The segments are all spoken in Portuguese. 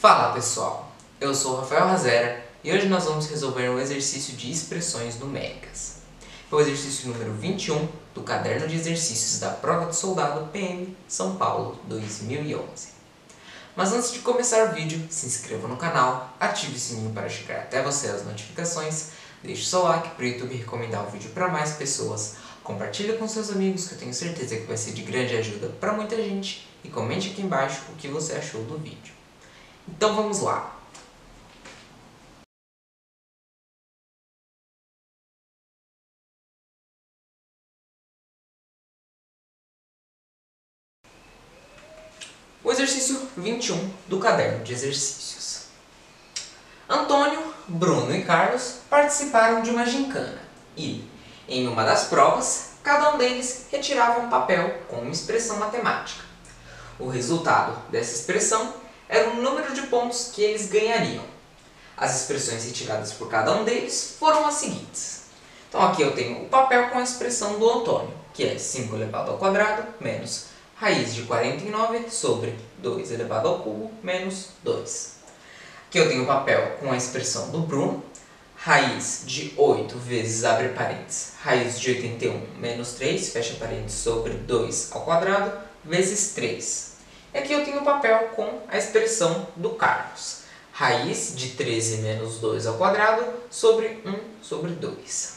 Fala pessoal, eu sou o Rafael Razera e hoje nós vamos resolver um exercício de expressões numéricas. É o exercício número 21 do caderno de exercícios da prova de soldado PM São Paulo 2011. Mas antes de começar o vídeo, se inscreva no canal, ative o sininho para chegar até você as notificações, deixe seu like para o YouTube recomendar o vídeo para mais pessoas, compartilhe com seus amigos que eu tenho certeza que vai ser de grande ajuda para muita gente e comente aqui embaixo o que você achou do vídeo. Então vamos lá! O exercício 21 do caderno de exercícios. Antônio, Bruno e Carlos participaram de uma gincana e, em uma das provas, cada um deles retirava um papel com uma expressão matemática. O resultado dessa expressão era o número de pontos que eles ganhariam. As expressões retiradas por cada um deles foram as seguintes. Então aqui eu tenho o papel com a expressão do Antônio, que é 5 elevado ao quadrado menos raiz de 49 sobre 2 elevado ao cubo menos 2. Aqui eu tenho o papel com a expressão do Bruno, raiz de 8 vezes, abre parênteses, raiz de 81 menos 3, fecha parênteses, sobre 2 ao quadrado, vezes 3. E aqui eu tenho o papel com a expressão do Carlos, raiz de 13 menos 2 ao quadrado sobre 1 sobre 2.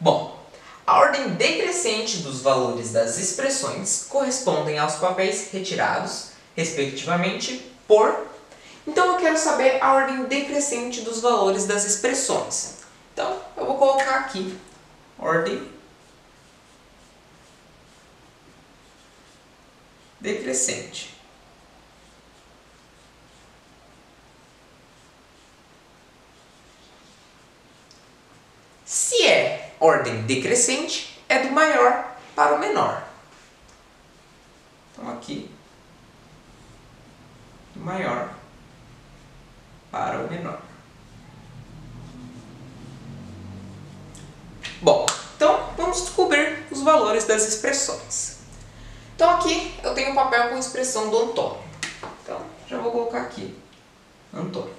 Bom, a ordem decrescente dos valores das expressões correspondem aos papéis retirados, respectivamente, por... Então eu quero saber a ordem decrescente dos valores das expressões. Então eu vou colocar aqui, ordem decrescente. Se é ordem decrescente, é do maior para o menor. Então aqui, do maior para o menor. Bom, então vamos descobrir os valores das expressões. Então aqui eu tenho o papel com a expressão do Antônio. Então já vou colocar aqui, Antônio.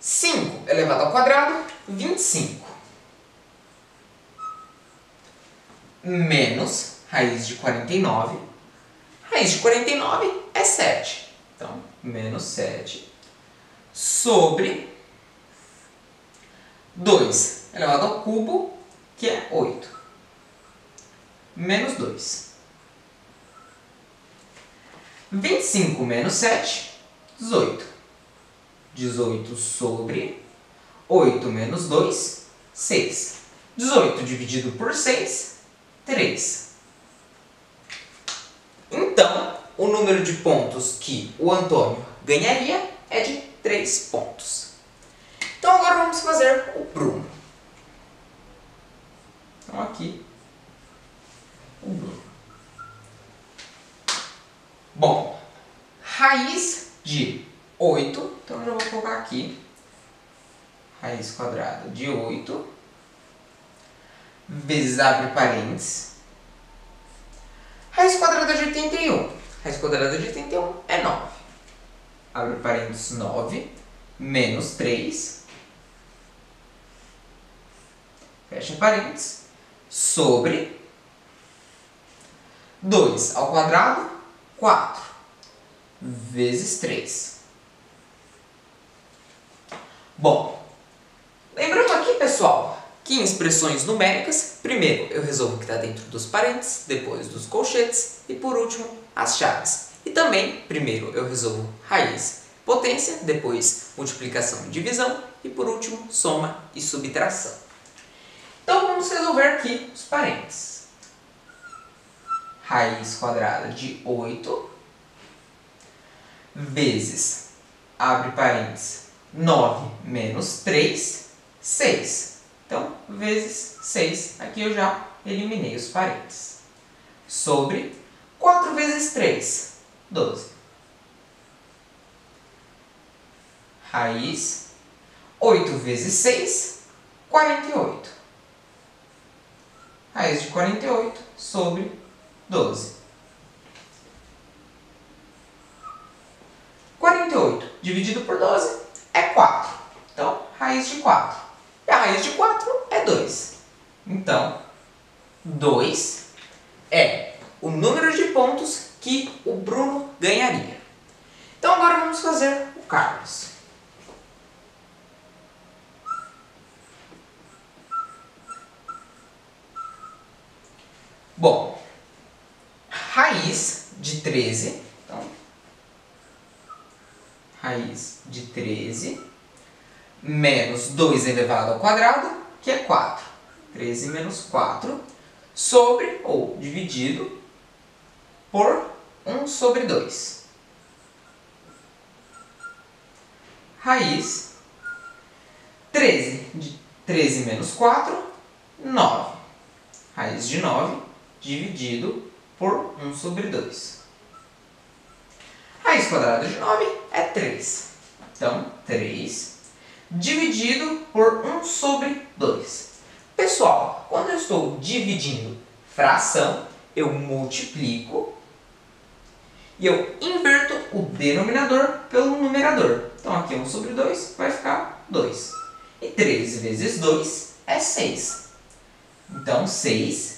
(5 elevado ao quadrado, 25. Menos raiz de 49. Raiz de 49 é 7. Então, menos 7. Sobre 2 elevado ao cubo, que é 8, menos 2. 25 menos 7, 18. 18 sobre 8 menos 2, 6. 18 dividido por 6, 3. Então, o número de pontos que o Antônio ganharia é de 3 pontos. Então agora vamos fazer o Bruno. Então aqui, o Bruno. Bom, raiz de 8, então eu já vou colocar aqui, raiz quadrada de 8, vezes, abre parênteses, raiz quadrada de 81. Raiz quadrada de 81 é 9. Abre parênteses, 9, menos 3. Fecha parênteses, sobre 2 ao quadrado, 4, vezes 3. Bom, lembrando aqui, pessoal, que em expressões numéricas, primeiro eu resolvo o que está dentro dos parênteses, depois dos colchetes e, por último, as chaves. E também, primeiro eu resolvo raiz, potência, depois multiplicação e divisão e, por último, soma e subtração. Então vamos resolver aqui os parênteses. Raiz quadrada de 8 vezes, abre parênteses, 9 menos 3, 6. Então, vezes 6, aqui eu já eliminei os parênteses. Sobre 4 vezes 3, 12. Raiz, 8 vezes 6, 48. raiz de 48 sobre 12. 48 dividido por 12 é 4. Então, raiz de 4. E a raiz de 4 é 2. Então, 2 é o número de pontos que o Bruno ganharia. Então, agora vamos fazer o Carlos. Bom, raiz de 13, então, raiz de 13, menos 2 elevado ao quadrado, que é 4. 13 menos 4, sobre, ou dividido, por 1 sobre 2. Raiz, 13, de 13 menos 4, 9. Raiz de 9. Dividido por 1 sobre 2. Raiz quadrada de 9 é 3. Então, 3 dividido por 1 sobre 2. Pessoal, quando eu estou dividindo fração, eu multiplico e eu inverto o denominador pelo numerador. Então, aqui 1 sobre 2 vai ficar 2. E 3 vezes 2 é 6. Então, 6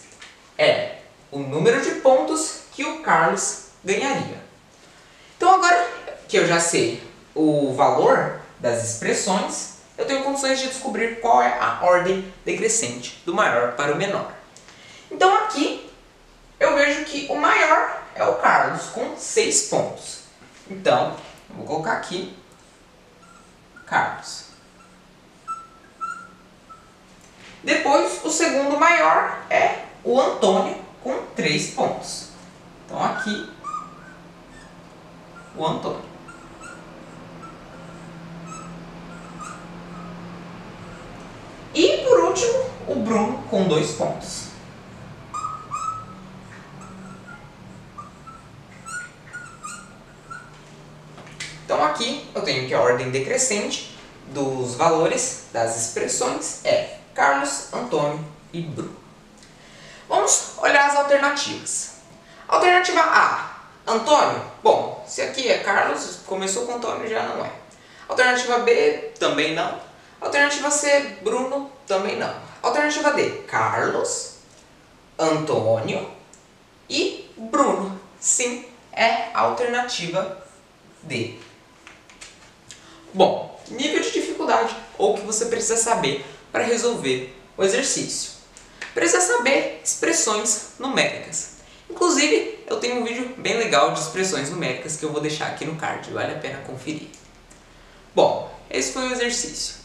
é o número de pontos que o Carlos ganharia. Então, agora que eu já sei o valor das expressões, eu tenho condições de descobrir qual é a ordem decrescente do maior para o menor. Então, aqui eu vejo que o maior é o Carlos, com 6 pontos. Então, eu vou colocar aqui Carlos. Depois, o segundo maior é o Antônio, com 3 pontos. Então, aqui, o Antônio. E, por último, o Bruno, com 2 pontos. Então, aqui, eu tenho que a ordem decrescente dos valores das expressões é Carlos, Antônio e Bruno. Vamos olhar as alternativas. Alternativa A, Antônio. Bom, se aqui é Carlos, começou com Antônio, já não é. Alternativa B, também não. Alternativa C, Bruno, também não. Alternativa D, Carlos, Antônio e Bruno. Sim, é a alternativa D. Bom, nível de dificuldade, ou o que você precisa saber para resolver o exercício. Precisa saber expressões numéricas. Inclusive, eu tenho um vídeo bem legal de expressões numéricas que eu vou deixar aqui no card. Vale a pena conferir. Bom, esse foi o exercício.